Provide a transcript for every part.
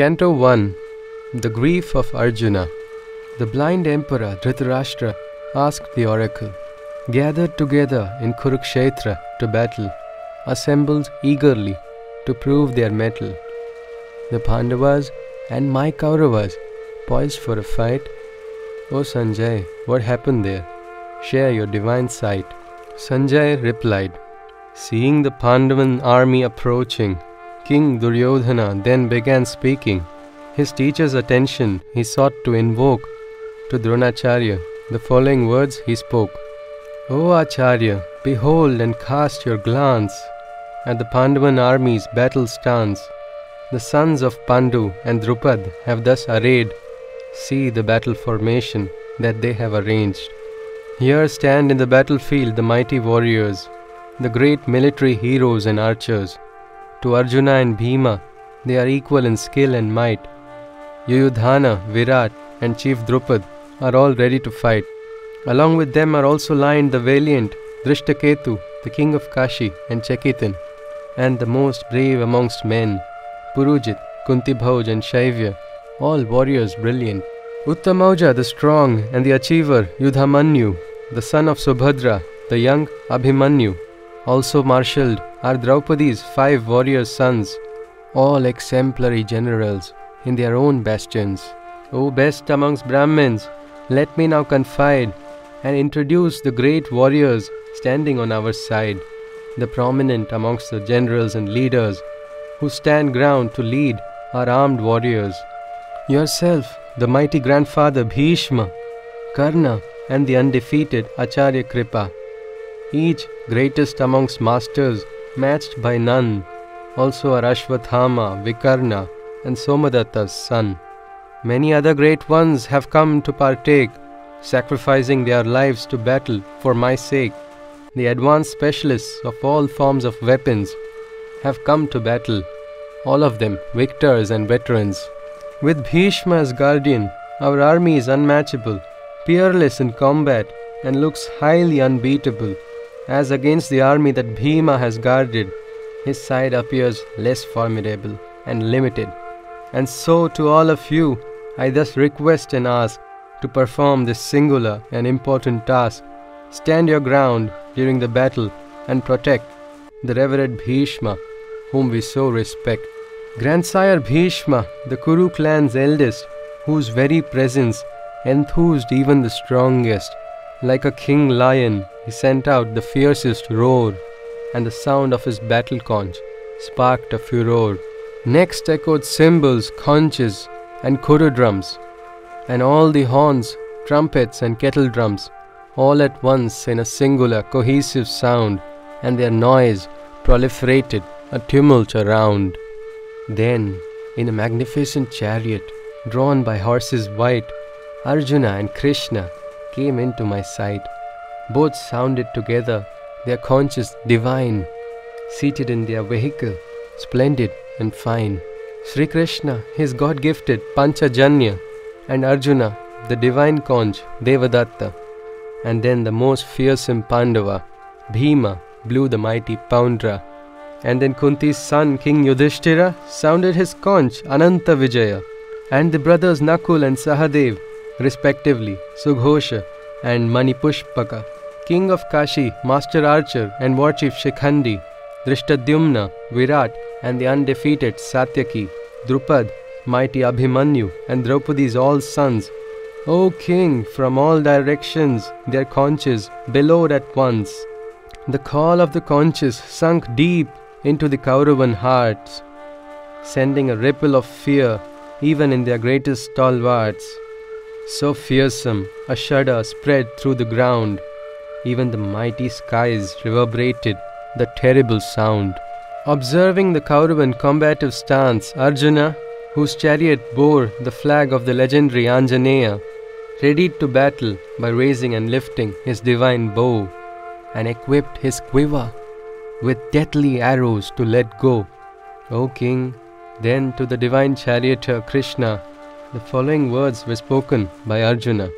Canto 1. The Grief of Arjuna. The blind emperor Dhritarashtra asked the oracle, gathered together in Kurukshetra to battle, assembled eagerly to prove their mettle. The Pandavas and my Kauravas poised for a fight. O Sanjay, what happened there? Share your divine sight. Sanjay replied, seeing the Pandavan army approaching, King Duryodhana then began speaking. His teacher's attention he sought to invoke. To Dronacharya, the following words he spoke. O Acharya, behold and cast your glance at the Pandavan army's battle stance. The sons of Pandu and Drupad have thus arrayed. See the battle formation that they have arranged. Here stand in the battlefield the mighty warriors, the great military heroes and archers. To Arjuna and Bhima, they are equal in skill and might. Yuyudhana, Virat and Chief Drupad are all ready to fight. Along with them are also lined the valiant Drishtaketu, the king of Kashi and Chekitin, and the most brave amongst men, Purujit, Kuntibhauj and Shaivya, all warriors brilliant. Uttamauja the strong and the achiever Yudhamanyu, the son of Subhadra, the young Abhimanyu, also marshalled are Draupadi's 5 warrior sons, all exemplary generals in their own bastions. O best amongst Brahmins, let me now confide and introduce the great warriors standing on our side, the prominent amongst the generals and leaders who stand ground to lead our armed warriors. Yourself, the mighty grandfather Bhishma, Karna and the undefeated Acharya Kripa, each greatest amongst masters matched by none, also are Ashwathama, Vikarna and Somadatta's son. Many other great ones have come to partake, sacrificing their lives to battle for my sake. The advanced specialists of all forms of weapons have come to battle, all of them victors and veterans. With Bhishma as guardian, our army is unmatchable, peerless in combat and looks highly unbeatable. As against the army that Bhima has guarded, his side appears less formidable and limited. And so to all of you, I thus request and ask to perform this singular and important task. Stand your ground during the battle and protect the revered Bhishma, whom we so respect. Grandsire Bhishma, the Kuru clan's eldest, whose very presence enthused even the strongest, like a king lion, he sent out the fiercest roar, and the sound of his battle conch sparked a furore. Next echoed cymbals, conches, and kuru drums, and all the horns, trumpets, and kettle drums, all at once in a singular cohesive sound, and their noise proliferated a tumult around. Then, in a magnificent chariot, drawn by horses white, Arjuna and Krishna came into my sight. Both sounded together, their conches divine, seated in their vehicle, splendid and fine. Sri Krishna, his God-gifted Pancha Janya, and Arjuna, the divine conch Devadatta, and then the most fearsome Pandava, Bhima, blew the mighty Poundra, and then Kunti's son King Yudhishthira sounded his conch Ananta Vijaya, and the brothers Nakul and Sahadev, respectively, Sughosha and Manipushpaka, King of Kashi, Master Archer and Warchief Shikhandi, Drishtadyumna, Virat and the undefeated Satyaki, Drupad, mighty Abhimanyu and Draupadi's all sons. O King, from all directions their conches bellowed at once. The call of the conches sunk deep into the Kauravan hearts, sending a ripple of fear even in their greatest stalwarts. So fearsome, a shudder spread through the ground. Even the mighty skies reverberated the terrible sound. Observing the Kauravan combative stance, Arjuna, whose chariot bore the flag of the legendary Anjaneya, readied to battle by raising and lifting his divine bow, and equipped his quiver with deathly arrows to let go. O King, then to the divine charioteer Krishna, the following words were spoken by Arjuna.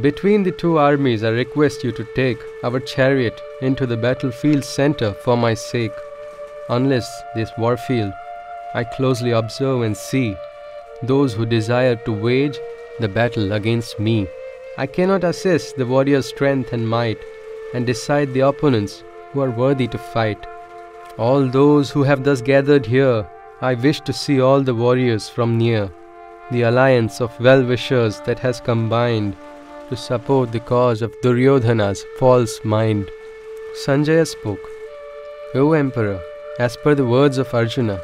Between the two armies I request you to take our chariot into the battlefield center for my sake. Unless this warfield I closely observe and see, those who desire to wage the battle against me. I cannot assess the warrior's strength and might and decide the opponents who are worthy to fight. All those who have thus gathered here, I wish to see all the warriors from near, the alliance of well-wishers that has combined to support the cause of Duryodhana's false mind. Sanjaya spoke, O Emperor, as per the words of Arjuna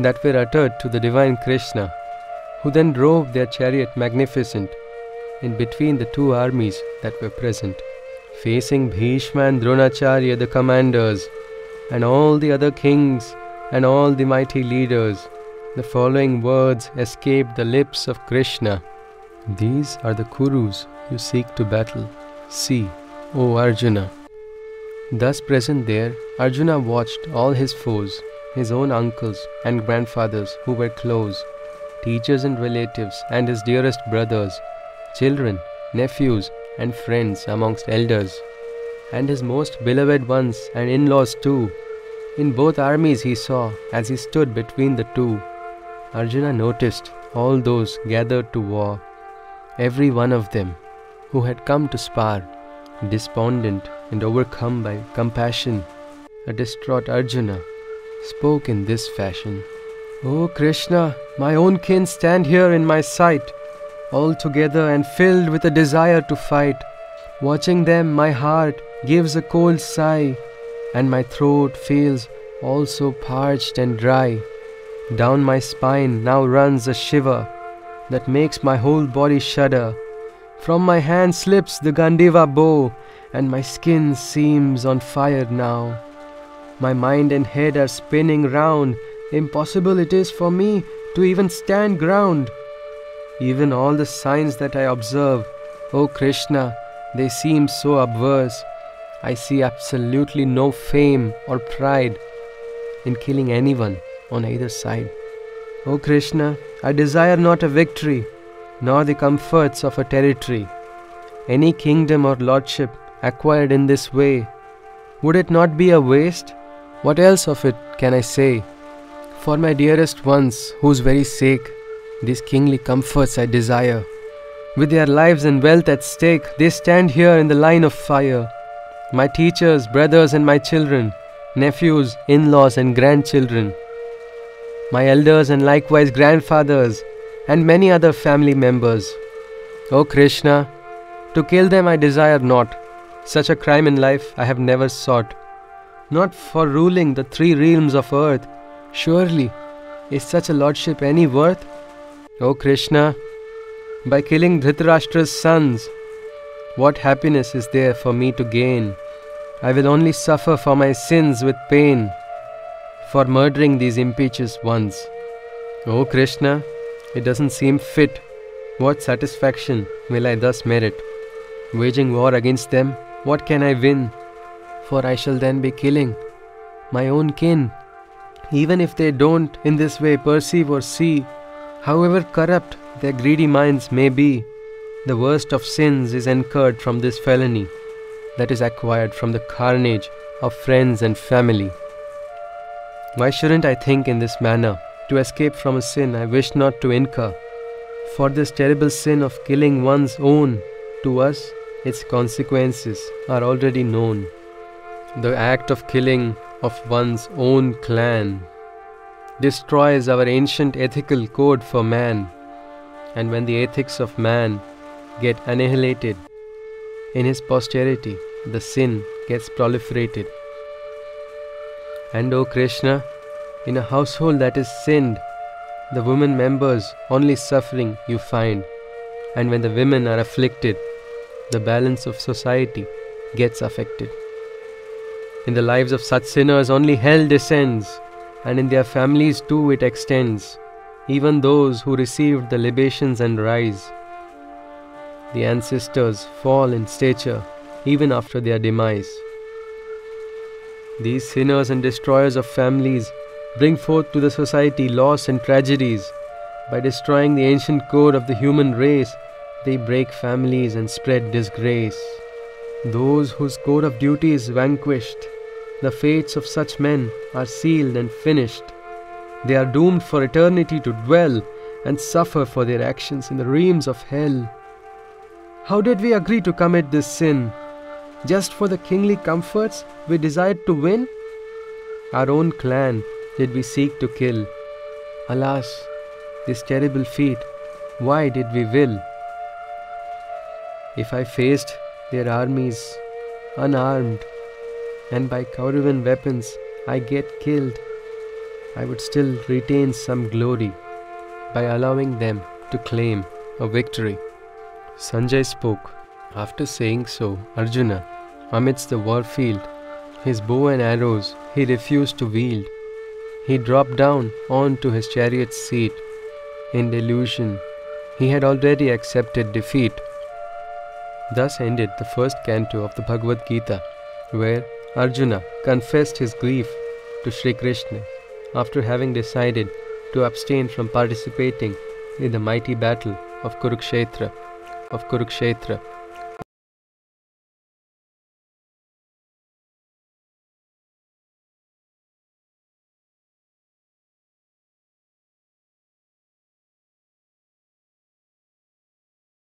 that were uttered to the divine Krishna, who then drove their chariot magnificent in between the two armies that were present. Facing Bhishma and Dronacharya, the commanders, and all the other kings and all the mighty leaders, the following words escaped the lips of Krishna. These are the Kurus you seek to battle. See, O Arjuna. Thus present there, Arjuna watched all his foes, his own uncles and grandfathers who were close, teachers and relatives and his dearest brothers, children, nephews and friends amongst elders, and his most beloved ones and in-laws too. In both armies he saw, as he stood between the two, Arjuna noticed all those gathered to war, every one of them who had come to spar, despondent and overcome by compassion. A distraught Arjuna spoke in this fashion, O Krishna, my own kin stand here in my sight, all together and filled with a desire to fight. Watching them, my heart gives a cold sigh, and my throat feels also parched and dry. Down my spine now runs a shiver that makes my whole body shudder. From my hand slips the Gandiva bow, and my skin seems on fire now. My mind and head are spinning round. Impossible it is for me to even stand ground. Even all the signs that I observe, O Krishna, they seem so obverse. I see absolutely no fame or pride in killing anyone on either side. O Krishna, I desire not a victory, nor the comforts of a territory. Any kingdom or lordship acquired in this way, would it not be a waste? What else of it can I say? For my dearest ones, whose very sake these kingly comforts I desire, with their lives and wealth at stake, they stand here in the line of fire. My teachers, brothers and my children, nephews, in-laws and grandchildren, my elders and likewise grandfathers and many other family members. O Krishna, to kill them I desire not. Such a crime in life I have never sought. Not for ruling the three realms of earth, surely is such a lordship any worth? O Krishna, by killing Dhritarashtra's sons, what happiness is there for me to gain? I will only suffer for my sins with pain, for murdering these impetuous ones. O Krishna, it doesn't seem fit. What satisfaction will I thus merit? Waging war against them, what can I win? For I shall then be killing my own kin. Even if they don't in this way perceive or see, however corrupt their greedy minds may be, the worst of sins is incurred from this felony that is acquired from the carnage of friends and family. Why shouldn't I think in this manner to escape from a sin I wish not to incur? For this terrible sin of killing one's own, to us its consequences are already known. The act of killing of one's own clan destroys our ancient ethical code for man, and when the ethics of man get annihilated, in his posterity the sin gets proliferated. And O Krishna, in a household that is sinned, the women members only suffering you find, and when the women are afflicted, the balance of society gets affected. In the lives of such sinners only hell descends, and in their families too it extends, even those who received the libations and rise. The ancestors fall in stature even after their demise. These sinners and destroyers of families bring forth to the society loss and tragedies. By destroying the ancient code of the human race, they break families and spread disgrace. Those whose code of duty is vanquished, the fates of such men are sealed and finished. They are doomed for eternity to dwell and suffer for their actions in the realms of hell. How did we agree to commit this sin? Just for the kingly comforts we desired to win? Our own clan did we seek to kill. Alas, this terrible feat, why did we will? If I faced their armies, unarmed, and by Kauravan weapons I get killed, I would still retain some glory by allowing them to claim a victory. Sanjay spoke. After saying so, Arjuna, amidst the war field, his bow and arrows he refused to wield. He dropped down onto his chariot's seat. In delusion, he had already accepted defeat. Thus ended the first canto of the Bhagavad Gita, where Arjuna confessed his grief to Sri Krishna after having decided to abstain from participating in the mighty battle of Kurukshetra.